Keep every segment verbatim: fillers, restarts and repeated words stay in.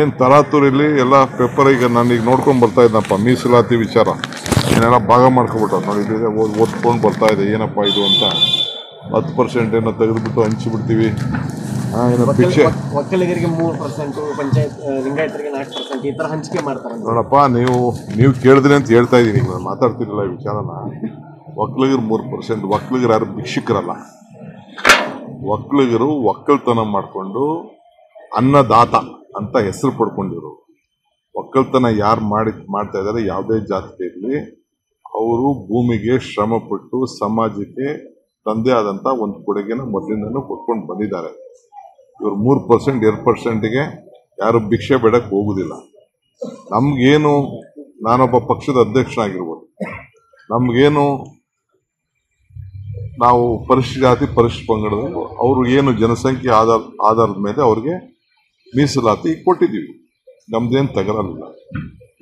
ಏನು ತರಾತುರಿಲಿ ಎಲ್ಲ ಪೇಪರ್ ಈಗ ನಾನು ಈಗ ನೋಡ್ಕೊಂಡು ಬರ್ತಾ ಇದ್ದನಪ್ಪ ಮೀಸಲಾತಿ ವಿಚಾರ ಏನೆಲ್ಲ ಭಾಗ ಮಾಡ್ಕೊಬಿಟ್ಟು ನೋಡಿ ಇದಿದೆ ಓದ್ ಓದ್ಕೊಂಡು ಬರ್ತಾ ಇದೆ ಏನಪ್ಪ ಇದು ಅಂತ ಹತ್ತು ಪರ್ಸೆಂಟ್ ಏನೋ ತೆಗೆದುಬಿಟ್ಟು ಹಂಚಿಬಿಡ್ತೀವಿ ಒಕ್ಕಲಿಗರಿಗೆ ಮೂರು ಪರ್ಸೆಂಟ್ ಪಂಚಾಯತ್ ಲಿಂಗಾಯತರಿಗೆ ನಾಲ್ಕು ಪರ್ಸೆಂಟ್ ಈ ಥರ ಹಂಚಿಕೆ ಮಾಡ್ತಾರೆ ನೋಡಪ್ಪ ನೀವು ನೀವು ಕೇಳಿದ್ರಿ ಅಂತ ಹೇಳ್ತಾ ಇದ್ದೀನಿ ಈಗ ನಾನು ಮಾತಾಡ್ತಿರಲಿಲ್ಲ ಈ ವಿಚಾರನ ಒಕ್ಕಲಿಗರು ಮೂರು ಪರ್ಸೆಂಟ್ ಒಕ್ಕಲಿಗರು ಯಾರು ಭಿಕ್ಷಕರಲ್ಲ ಒಕ್ಕಲಿಗರು ಒಕ್ಕಲ್ತನ ಮಾಡಿಕೊಂಡು ಅನ್ನದಾತ ಅಂತ ಹೆಸರು ಪಡ್ಕೊಂಡಿದ್ರು ಒಕ್ಕಲ್ತನ ಯಾರು ಮಾಡಿ ಮಾಡ್ತಾ ಇದ್ದಾರೆ ಯಾವುದೇ ಜಾತಿ ಇರಲಿ ಅವರು ಭೂಮಿಗೆ ಶ್ರಮಪಟ್ಟು ಸಮಾಜಕ್ಕೆ ತಂದೆ ಆದಂಥ ಒಂದು ಕೊಡುಗೆನ ಮೊದಲಿಂದನೂ ಕೊಟ್ಕೊಂಡು ಬಂದಿದ್ದಾರೆ ಇವರು ಮೂರು ಪರ್ಸೆಂಟ್ ಎರಡು ಪರ್ಸೆಂಟಿಗೆ ಯಾರು ಭಿಕ್ಷೆ ಬೇಡಕ್ಕೆ ಹೋಗೋದಿಲ್ಲ ನಮಗೇನು ನಾನೊಬ್ಬ ಪಕ್ಷದ ಅಧ್ಯಕ್ಷನಾಗಿರ್ಬೋದು ನಮಗೇನು ನಾವು ಪರಿಶಿ ಜಾತಿ ಪರಿಶಿ ಪಂಗಡದವರು ಅವರು ಏನು ಜನಸಂಖ್ಯೆ ಆಧಾರ ಆಧಾರದ ಮೇಲೆ ಅವ್ರಿಗೆ ಮೀಸಲಾತಿ ಕೊಟ್ಟಿದ್ದೀವಿ ನಮ್ಮದೇನು ತಗರಲಿಲ್ಲ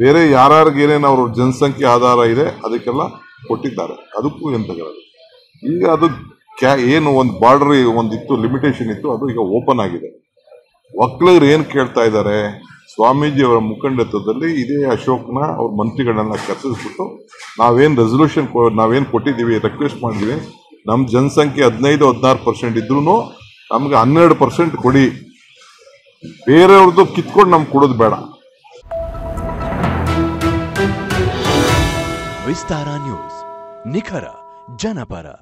ಬೇರೆ ಯಾರ್ಯಾರಿಗೇನೇನು ಅವರು ಜನಸಂಖ್ಯೆ ಆಧಾರ ಇದೆ ಅದಕ್ಕೆಲ್ಲ ಕೊಟ್ಟಿದ್ದಾರೆ ಅದಕ್ಕೂ ಏನು ತಗರಲ್ಲ ಈಗ ಅದು ಕ್ಯಾ ಏನು ಒಂದು ಬಾರ್ಡ್ರ್ ಒಂದಿತ್ತು ಲಿಮಿಟೇಷನ್ ಇತ್ತು ಅದು ಈಗ ಓಪನ್ ಆಗಿದೆ ಒಕ್ಕಲಿಗರು ಏನು ಕೇಳ್ತಾ ಇದ್ದಾರೆ ಸ್ವಾಮೀಜಿಯವರ ಮುಖಂಡತ್ವದಲ್ಲಿ ಇದೇ ಅಶೋಕ್ನ ಅವ್ರ ಮಂತ್ರಿಗಳನ್ನ ಕರೆಸಿಬಿಟ್ಟು ನಾವೇನು ರೆಸಲ್ಯೂಷನ್ ನಾವೇನು ಕೊಟ್ಟಿದ್ದೀವಿ ರಿಕ್ವೆಸ್ಟ್ ಮಾಡಿದ್ದೀವಿ ನಮ್ಮ ಜನಸಂಖ್ಯೆ ಹದಿನೈದು ಹದಿನಾರು ಪರ್ಸೆಂಟ್ ಇದ್ರೂ ನಮಗೆ ಹನ್ನೆರಡು ಪರ್ಸೆಂಟ್ ಕೊಡಿ ಬೇರೆಯವ್ರದ್ದು ಕಿತ್ಕೊಂಡು ನಮ್ಗೆ ಕೊಡೋದು ಬೇಡ ವಿಸ್ತಾರ ನ್ಯೂಸ್ ನಿಖರ ಜನಪರ.